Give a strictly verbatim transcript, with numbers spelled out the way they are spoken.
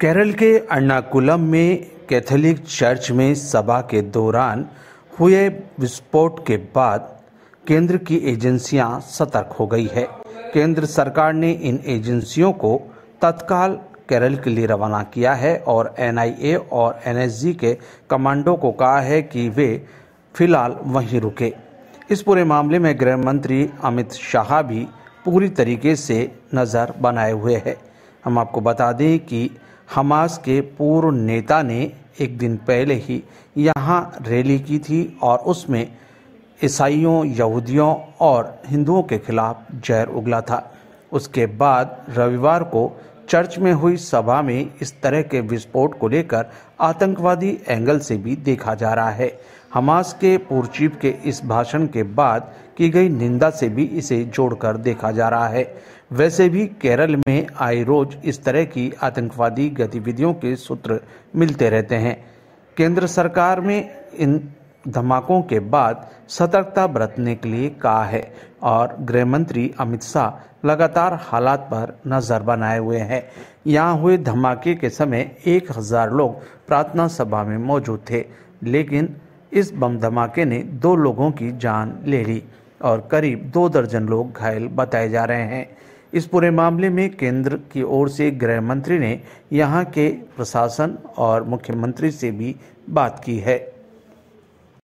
केरल के अन्नाकुलम में Catholic church में सभा के दौरान हुए विस्फोट के बाद केंद्र की एजेंसियां सतर्क हो गई है। केंद्र सरकार ने इन एजेंसियों को तत्काल केरल के लिए रवाना किया है और एन आई ए और एन एस जी के कमांडो को कहा है कि वे फिलहाल वहीं रुके। इस पूरे मामले में गृह मंत्री अमित शाह भी पूरी तरीके से नज़र बनाए हुए हैं। हम आपको बता दें कि हमास के पूर्व नेता ने एक दिन पहले ही यहाँ रैली की थी और उसमें ईसाइयों, यहूदियों और हिंदुओं के खिलाफ जहर उगला था। उसके बाद रविवार को चर्च में हुई सभा में इस तरह के विस्फोट को लेकर आतंकवादी एंगल से भी देखा जा रहा है। हमास के पूर्व चीफ के इस भाषण के बाद की गई निंदा से भी इसे जोड़कर देखा जा रहा है। वैसे भी केरल में आए रोज इस तरह की आतंकवादी गतिविधियों के सूत्र मिलते रहते हैं। केंद्र सरकार में इन धमाकों के बाद सतर्कता बरतने के लिए कहा है और गृह मंत्री अमित शाह लगातार हालात पर नजर बनाए हुए हैं। यहाँ हुए धमाके के समय एक हजार लोग प्रार्थना सभा में मौजूद थे, लेकिन इस बम धमाके ने दो लोगों की जान ले ली और करीब दो दर्जन लोग घायल बताए जा रहे हैं। इस पूरे मामले में केंद्र की ओर से गृह मंत्री ने यहाँ के प्रशासन और मुख्यमंत्री से भी बात की है।